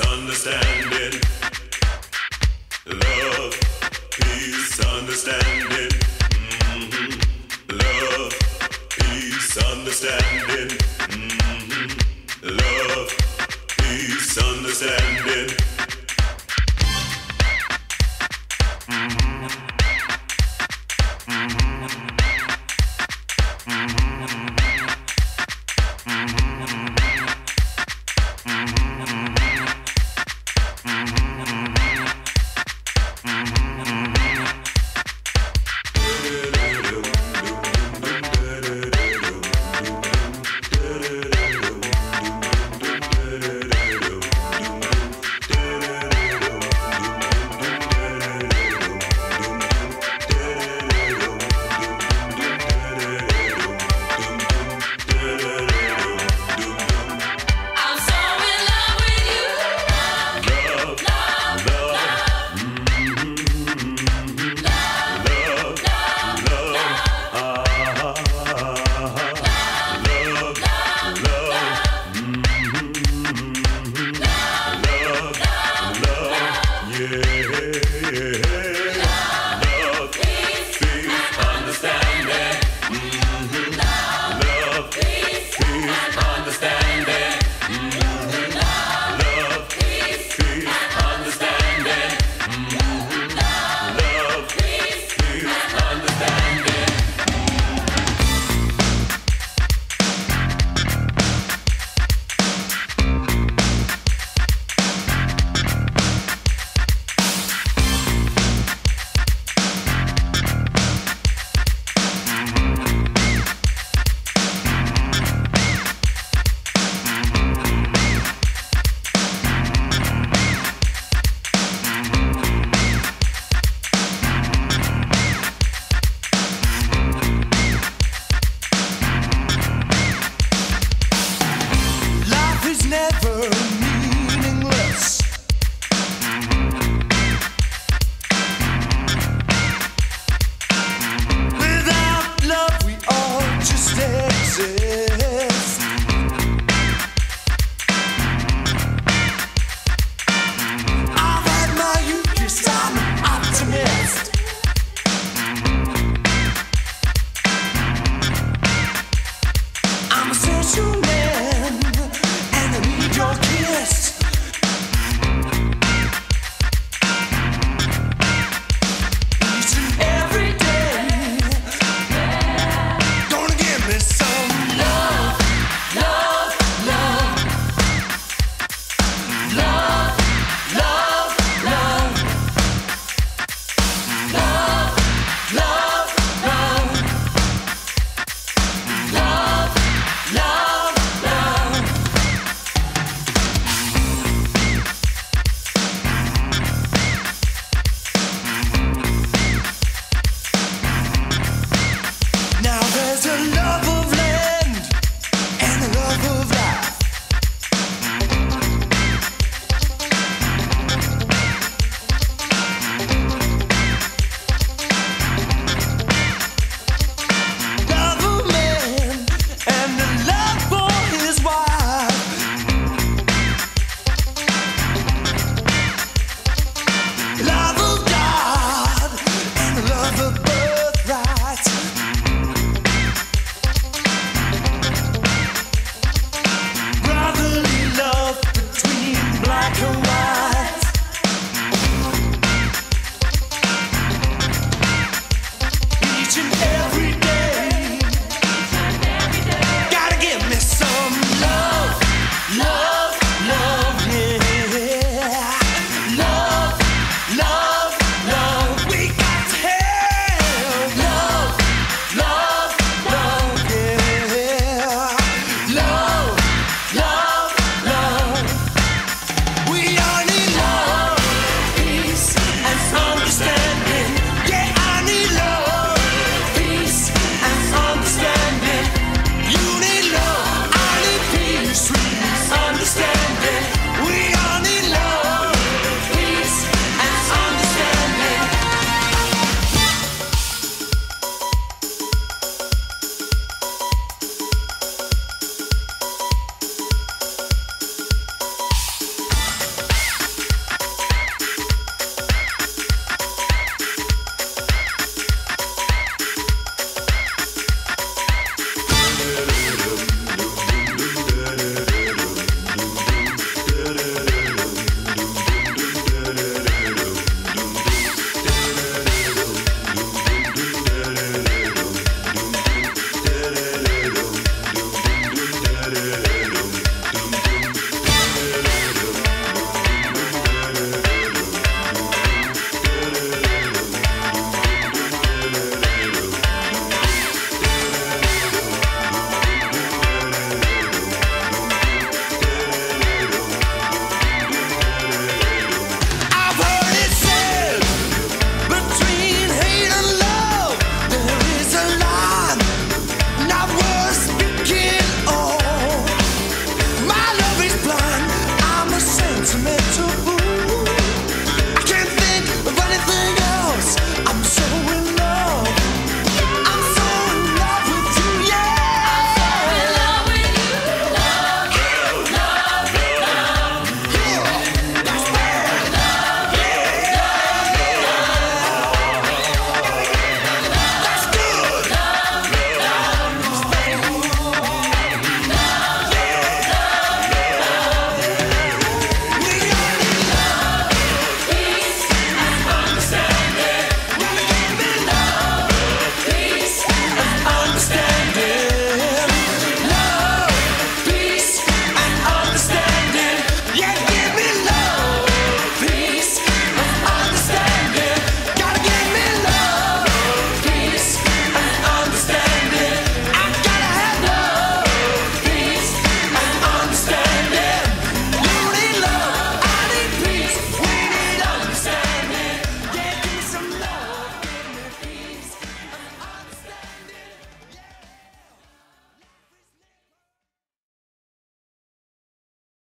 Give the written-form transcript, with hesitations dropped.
understanding. Love, peace, understanding. Love, peace, understanding. Love, peace, understanding.